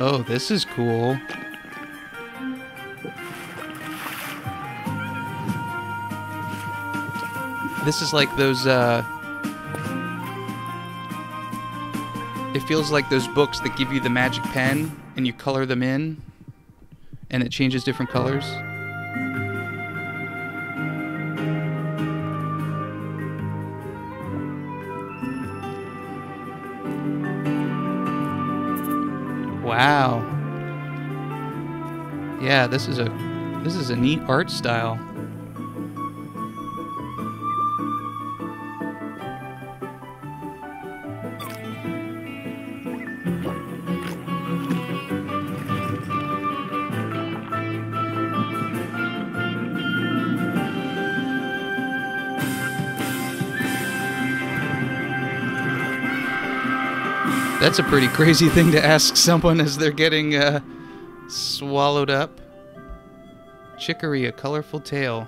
Oh, this is cool. This is like those, it feels like those books that give you the magic pen and you color them in and it changes different colors. Wow. Yeah, this is a neat art style. That's a pretty crazy thing to ask someone as they're getting swallowed up. Chicory, a colorful tale.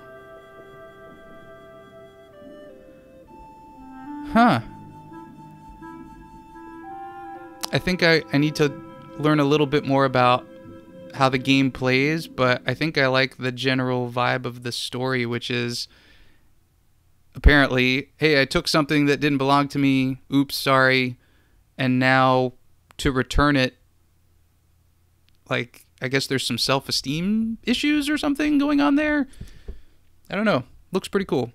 Huh. I think I need to learn a little bit more about how the game plays, but I think I like the general vibe of the story, which is apparently, hey, I took something that didn't belong to me. Oops, sorry. And now, to return it, like, I guess there's some self-esteem issues or something going on there? I don't know. Looks pretty cool.